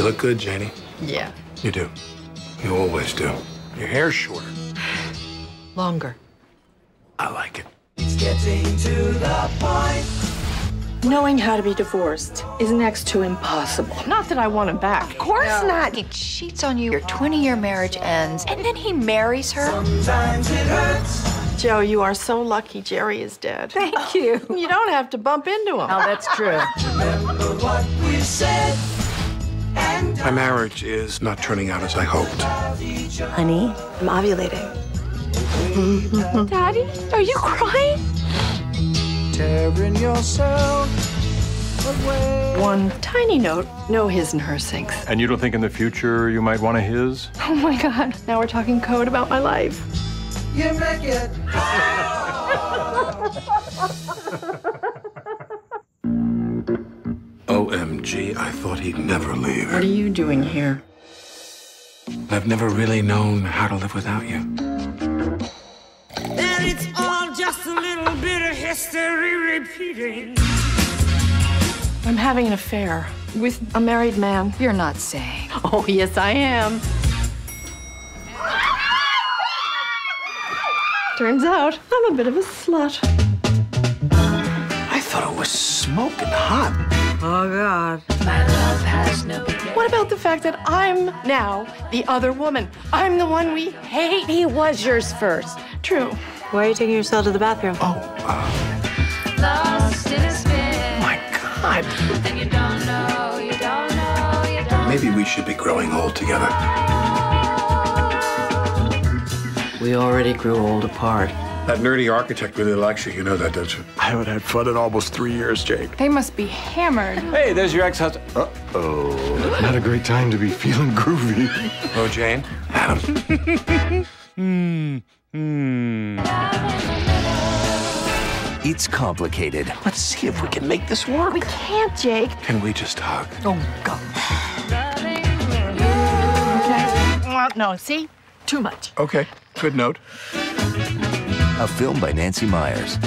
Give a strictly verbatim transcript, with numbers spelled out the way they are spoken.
You look good, Janie. Yeah. You do. You always do. Your hair's shorter. Longer. I like it. It's getting to the point. Knowing how to be divorced is next to impossible. Not that I want him back. Of course no. not. He cheats on you. Your twenty-year marriage ends, and then he marries her. Sometimes it hurts. Joe, you are so lucky Jerry is dead. Thank you. You don't have to bump into him. Oh, that's true. Remember what we said. And my marriage is not turning out as I hoped. Honey, I'm ovulating. Mm-hmm. Daddy, are you crying? Tearing yourself away. One tiny note, no his and her sinks. And you don't think in the future you might want a his? Oh, my God. Now we're talking code about my life. You make it. O M G, I thought he'd never leave. What are you doing here? I've never really known how to live without you. And it's all just a little bit of history repeating. I'm having an affair with a married man. You're not saying. Oh, yes, I am. Turns out, I'm a bit of a slut. I thought it was smoking hot. Oh, God. My love has no beginning. What about the fact that I'm now the other woman? I'm the one we hate. He was yours first. True. Why are you taking yourself to the bathroom? Oh, uh... Lost in a spin. My God. And you don't know, you don't know, you don't know. Maybe we should be growing old together. We already grew old apart. That nerdy architect really likes you. You know that, don't you? I haven't had fun in almost three years, Jake. They must be hammered. Hey, there's your ex-husband. Uh-oh. Not a great time to be feeling groovy. Oh, Jane. Adam. Mmm. Mmm. It's complicated. Let's see if we can make this work. We can't, Jake. Can we just hug? Oh, God. Okay. Well, no, see? Too much. Okay. Good note. A film by Nancy Meyers.